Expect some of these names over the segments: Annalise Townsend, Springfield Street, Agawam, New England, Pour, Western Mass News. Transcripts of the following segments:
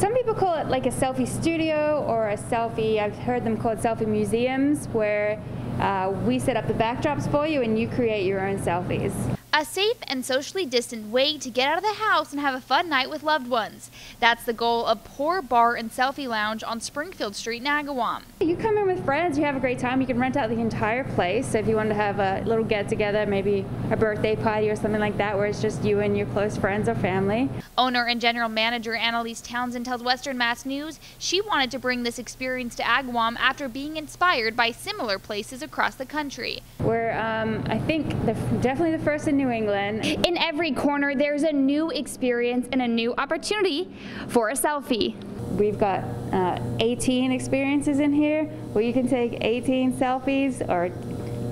Some people call it like a selfie studio or a selfie, I've heard them call it selfie museums, where we set up the backdrops for you and you create your own selfies. A safe and socially distant way to get out of the house and have a fun night with loved ones. That's the goal of Pour Bar and Selfie Lounge on Springfield Street in Agawam. You come in with friends, you have a great time, you can rent out the entire place. So if you want to have a little get-together, maybe a birthday party or something like that, where it's just you and your close friends or family. Owner and general manager Annalise Townsend tells Western Mass News she wanted to bring this experience to Agawam after being inspired by similar places across the country. We're, I think, definitely the first in New England. In every corner, there's a new experience and a new opportunity for a selfie. We've got 18 experiences in here where you can take 18 selfies or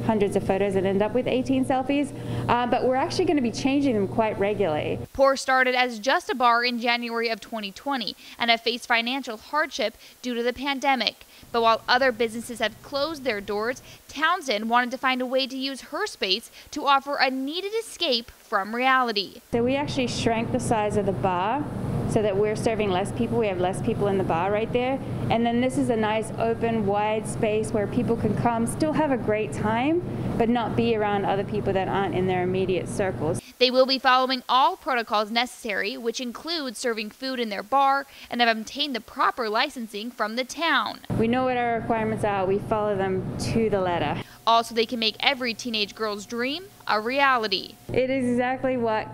hundreds of photos and end up with 18 selfies, but we're actually going to be changing them quite regularly. Pour started as just a bar in January of 2020 and have faced financial hardship due to the pandemic. But while other businesses have closed their doors, Townsend wanted to find a way to use her space to offer a needed escape from reality. So we actually shrank the size of the bar so that we're serving less people. We have less people in the bar right there. And then this is a nice, open, wide space where people can come, still have a great time, but not be around other people that aren't in their immediate circles. They will be following all protocols necessary, which includes serving food in their bar and have obtained the proper licensing from the town. We know what our requirements are. We follow them to the letter. Also, they can make every teenage girl's dream a reality. It is exactly what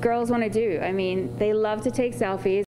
girls want to do. I mean, they love to take selfies.